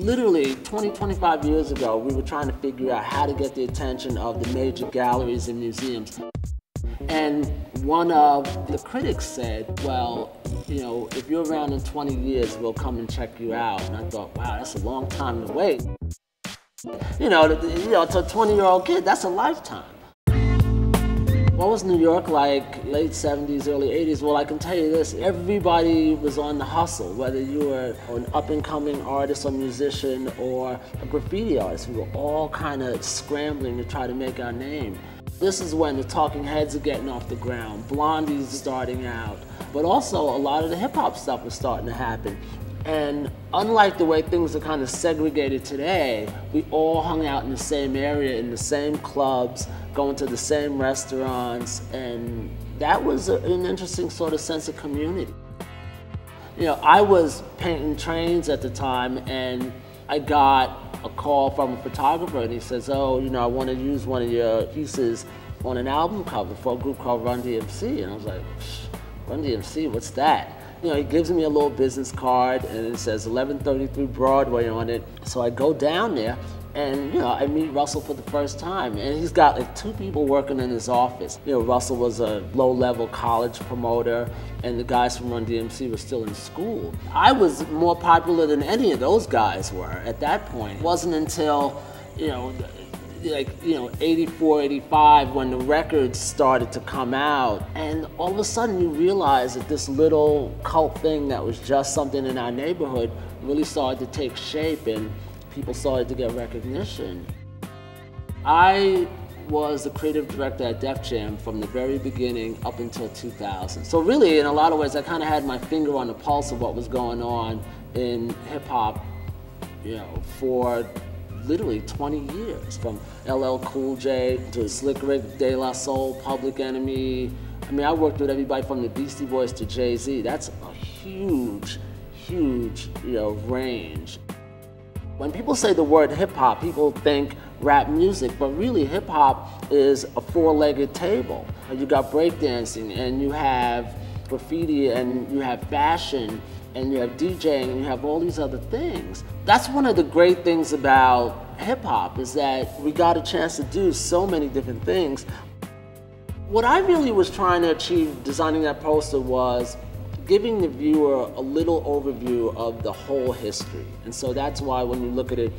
literally 20, 25 years ago, we were trying to figure out how to get the attention of the major galleries and museums. And one of the critics said, well, you know, if you're around in 20 years, we'll come and check you out. And I thought, wow, that's a long time to wait. You know, to a 20-year-old kid, that's a lifetime. What was New York like late 70s, early 80s? Well, I can tell you this, everybody was on the hustle, whether you were an up-and-coming artist or musician or a graffiti artist. We were all kind of scrambling to try to make our name. This is when the Talking Heads are getting off the ground, Blondie's starting out, but also a lot of the hip-hop stuff was starting to happen. And unlike the way things are kind of segregated today, we all hung out in the same area, in the same clubs, going to the same restaurants, and that was an interesting sort of sense of community. You know, I was painting trains at the time, and I got a call from a photographer, and he says, oh, you know, I want to use one of your pieces on an album cover for a group called Run DMC. And I was like, Run DMC, what's that? You know, he gives me a little business card and it says 1133 Broadway on it. So I go down there and, you know, I meet Russell for the first time. And he's got like two people working in his office. You know, Russell was a low-level college promoter and the guys from Run DMC were still in school. I was more popular than any of those guys were at that point. It wasn't until, you know, like, you know, 84, 85, when the records started to come out. And all of a sudden you realize that this little cult thing that was just something in our neighborhood really started to take shape and people started to get recognition. I was the creative director at Def Jam from the very beginning up until 2000. So really, in a lot of ways, I kind of had my finger on the pulse of what was going on in hip hop, you know, for literally 20 years, from LL Cool J to Slick Rick, De La Soul, Public Enemy. I mean, I worked with everybody from the Beastie Boys to Jay-Z. That's a huge, huge, you know, range. When people say the word hip-hop, people think rap music, but really hip-hop is a four-legged table. You got breakdancing, and you have graffiti, and you have fashion, and you have DJing, and you have all these other things. That's one of the great things about hip hop, is that we got a chance to do so many different things. What I really was trying to achieve designing that poster was giving the viewer a little overview of the whole history. And so that's why when you look at it,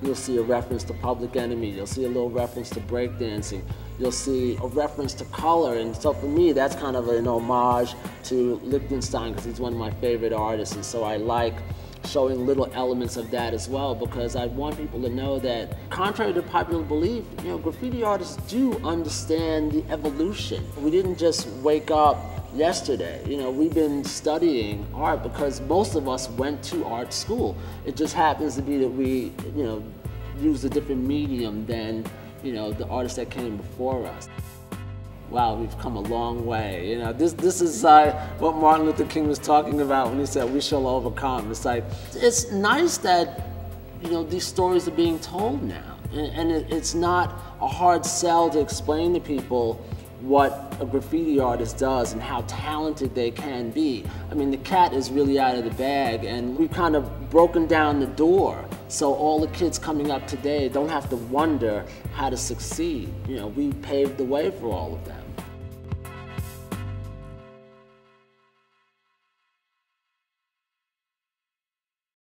you'll see a reference to Public Enemy, you'll see a little reference to breakdancing, you'll see a reference to color, and so for me that's kind of an homage to Lichtenstein because he's one of my favorite artists, and so I like showing little elements of that as well because I want people to know that, contrary to popular belief, you know, graffiti artists do understand the evolution. We didn't just wake up yesterday. You know, we've been studying art because most of us went to art school. It just happens to be that we, you know, used a different medium than, you know, the artists that came before us. Wow, we've come a long way. You know, this is what Martin Luther King was talking about when he said, we shall overcome. It's like, it's nice that, you know, these stories are being told now. And it's not a hard sell to explain to people what a graffiti artist does and how talented they can be. I mean, the cat is really out of the bag, and we've kind of broken down the door so all the kids coming up today don't have to wonder how to succeed. You know, we paved the way for all of them.